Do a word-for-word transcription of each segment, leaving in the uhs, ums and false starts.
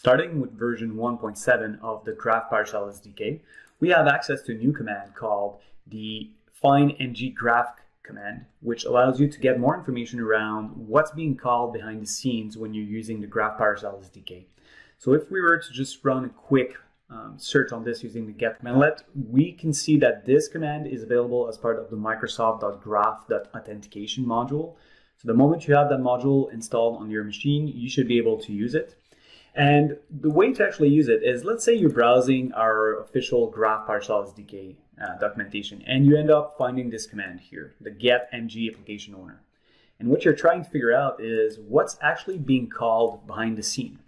Starting with version one point seven of the Graph PowerShell S D K, we have access to a new command called the Find-MgGraph command, which allows you to get more information around what's being called behind the scenes when you're using the Graph PowerShell S D K. So if we were to just run a quick um, search on this using the get commandlet, we can see that this command is available as part of the Microsoft.graph.authentication module. So the moment you have that module installed on your machine, you should be able to use it. And the way to actually use it is, let's say you're browsing our official Graph PowerShell S D K uh, documentation, and you end up finding this command here, the get M G application owner. And what you're trying to figure out is what's actually being called behind the scene.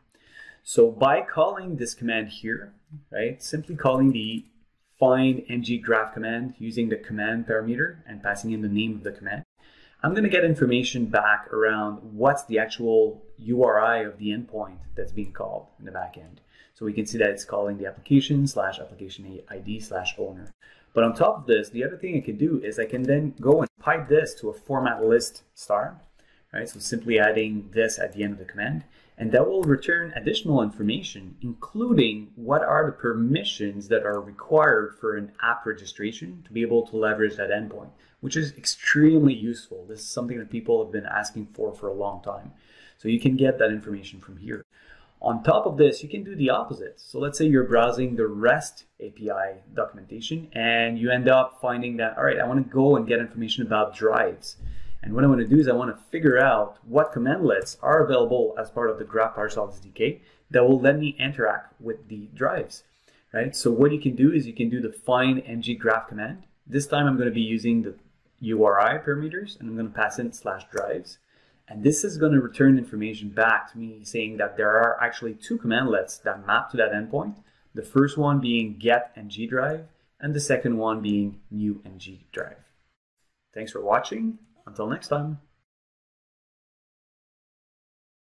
So by calling this command here, right, simply calling the Find-MgGraph command using the command parameter and passing in the name of the command, I'm going to get information back around what's the actual U R I of the endpoint that's being called in the back end. So we can see that it's calling the application slash application I D slash owner. But on top of this, the other thing I can do is I can then go and pipe this to a format list star, right? So simply adding this at the end of the command, and that will return additional information, including what are the permissions that are required for an app registration to be able to leverage that endpoint, which is extremely useful. This is something that people have been asking for for a long time. So you can get that information from here. On top of this, you can do the opposite. So let's say you're browsing the REST A P I documentation and you end up finding that, all right, I want to go and get information about drives. And what I want to do is I want to figure out what commandlets are available as part of the Graph PowerShell S D K that will let me interact with the drives, right? So what you can do is you can do the Find-MgGraph command. This time I'm going to be using the U R I parameters and I'm going to pass in slash drives. And this is going to return information back to me saying that there are actually two commandlets that map to that endpoint. The first one being Get-MgDrive and the second one being New-MgDrive. Thanks for watching. Until next time.